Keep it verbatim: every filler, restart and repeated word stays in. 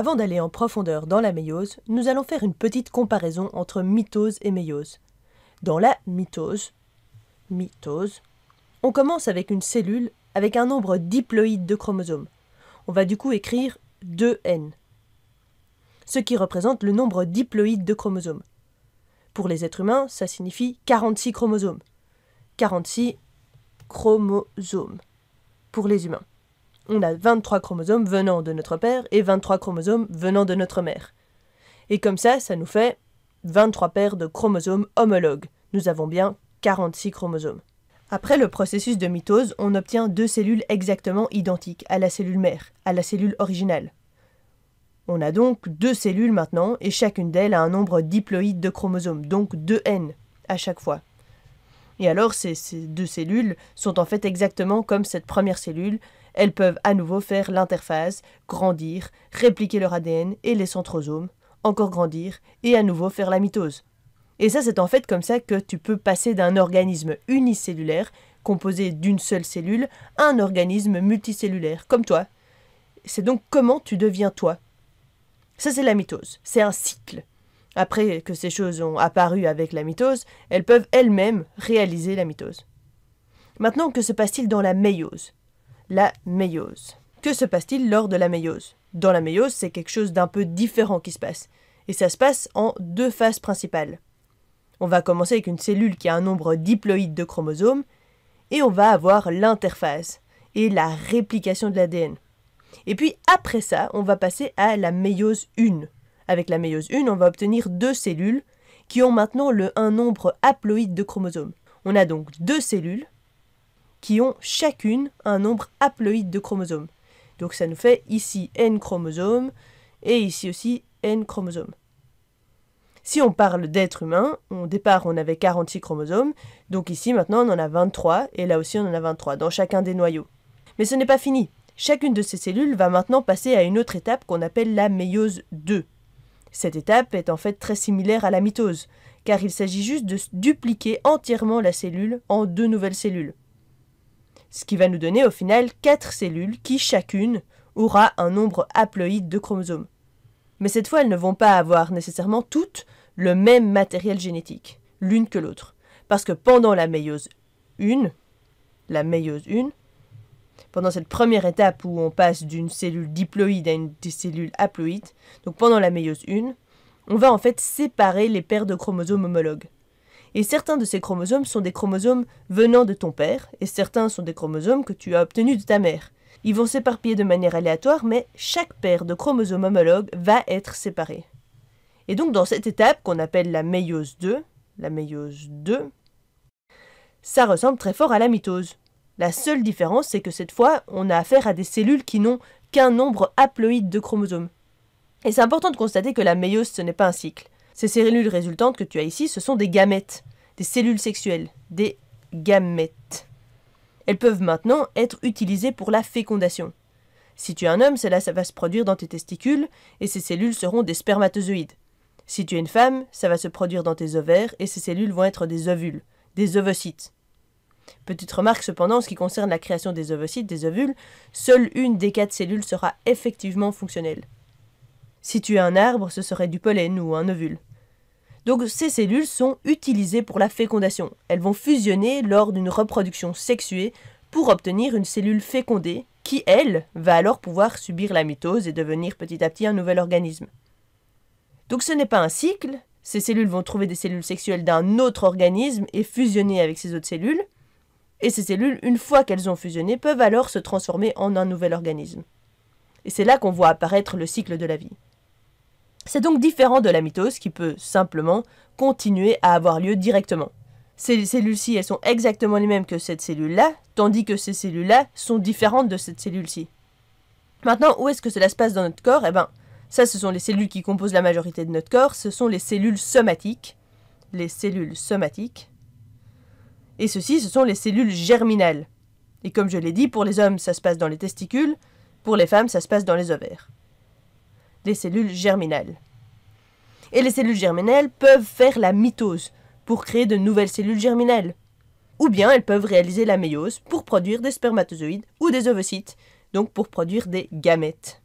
Avant d'aller en profondeur dans la méiose, nous allons faire une petite comparaison entre mitose et méiose. Dans la mitose, mitose, on commence avec une cellule avec un nombre diploïde de chromosomes. On va du coup écrire deux N, ce qui représente le nombre diploïde de chromosomes. Pour les êtres humains, ça signifie quarante-six chromosomes. quarante-six chromosomes pour les humains. On a vingt-trois chromosomes venant de notre père et vingt-trois chromosomes venant de notre mère. Et comme ça, ça nous fait vingt-trois paires de chromosomes homologues. Nous avons bien quarante-six chromosomes. Après le processus de mitose, on obtient deux cellules exactement identiques à la cellule mère, à la cellule originale. On a donc deux cellules maintenant, et chacune d'elles a un nombre diploïde de chromosomes, donc deux N à chaque fois. Et alors, ces, ces deux cellules sont en fait exactement comme cette première cellule. Elles peuvent à nouveau faire l'interphase, grandir, répliquer leur A D N et les centrosomes, encore grandir et à nouveau faire la mitose. Et ça, c'est en fait comme ça que tu peux passer d'un organisme unicellulaire, composé d'une seule cellule, à un organisme multicellulaire, comme toi. C'est donc comment tu deviens toi. Ça, c'est la mitose. C'est un cycle. Après que ces choses ont apparu avec la mitose, elles peuvent elles-mêmes réaliser la mitose. Maintenant, que se passe-t-il dans la méiose? La méiose. Que se passe-t-il lors de la méiose? Dans la méiose, c'est quelque chose d'un peu différent qui se passe. Et ça se passe en deux phases principales. On va commencer avec une cellule qui a un nombre diploïde de chromosomes, et on va avoir l'interphase et la réplication de l'A D N. Et puis après ça, on va passer à la méiose un. Avec la méiose un, on va obtenir deux cellules qui ont maintenant le, un nombre haploïde de chromosomes. On a donc deux cellules qui ont chacune un nombre haploïde de chromosomes. Donc ça nous fait ici N chromosomes et ici aussi N chromosomes. Si on parle d'êtres humains, au départ on avait quarante-six chromosomes, donc ici maintenant on en a vingt-trois et là aussi on en a vingt-trois dans chacun des noyaux. Mais ce n'est pas fini. Chacune de ces cellules va maintenant passer à une autre étape qu'on appelle la méiose deux. Cette étape est en fait très similaire à la mitose, car il s'agit juste de dupliquer entièrement la cellule en deux nouvelles cellules. Ce qui va nous donner au final quatre cellules qui, chacune, aura un nombre haploïde de chromosomes. Mais cette fois, elles ne vont pas avoir nécessairement toutes le même matériel génétique, l'une que l'autre. Parce que pendant la méiose un, la méiose un, pendant cette première étape où on passe d'une cellule diploïde à une des cellules haploïde, donc pendant la méiose un, on va en fait séparer les paires de chromosomes homologues. Et certains de ces chromosomes sont des chromosomes venant de ton père, et certains sont des chromosomes que tu as obtenus de ta mère. Ils vont s'éparpiller de manière aléatoire, mais chaque paire de chromosomes homologues va être séparée. Et donc dans cette étape qu'on appelle la méiose deux, la méiose deux, ça ressemble très fort à la mitose. La seule différence, c'est que cette fois, on a affaire à des cellules qui n'ont qu'un nombre haploïde de chromosomes. Et c'est important de constater que la méiose, ce n'est pas un cycle. Ces cellules résultantes que tu as ici, ce sont des gamètes, des cellules sexuelles, des gamètes. Elles peuvent maintenant être utilisées pour la fécondation. Si tu es un homme, cela ça va se produire dans tes testicules et ces cellules seront des spermatozoïdes. Si tu es une femme, ça va se produire dans tes ovaires et ces cellules vont être des ovules, des ovocytes. Petite remarque cependant, en ce qui concerne la création des ovocytes, des ovules, seule une des quatre cellules sera effectivement fonctionnelle. Si tu es un arbre, ce serait du pollen ou un ovule. Donc ces cellules sont utilisées pour la fécondation. Elles vont fusionner lors d'une reproduction sexuée pour obtenir une cellule fécondée qui, elle, va alors pouvoir subir la mitose et devenir petit à petit un nouvel organisme. Donc ce n'est pas un cycle. Ces cellules vont trouver des cellules sexuelles d'un autre organisme et fusionner avec ces autres cellules. Et ces cellules, une fois qu'elles ont fusionné, peuvent alors se transformer en un nouvel organisme. Et c'est là qu'on voit apparaître le cycle de la vie. C'est donc différent de la mitose qui peut simplement continuer à avoir lieu directement. Ces cellules-ci, elles sont exactement les mêmes que cette cellule-là, tandis que ces cellules-là sont différentes de cette cellule-ci. Maintenant, où est-ce que cela se passe dans notre corps? Eh bien, ça, ce sont les cellules qui composent la majorité de notre corps, ce sont les cellules somatiques. Les cellules somatiques. Et ceci, ce sont les cellules germinales. Et comme je l'ai dit, pour les hommes, ça se passe dans les testicules, pour les femmes, ça se passe dans les ovaires. Les cellules germinales. Et les cellules germinales peuvent faire la mitose pour créer de nouvelles cellules germinales. Ou bien elles peuvent réaliser la méiose pour produire des spermatozoïdes ou des ovocytes, donc pour produire des gamètes.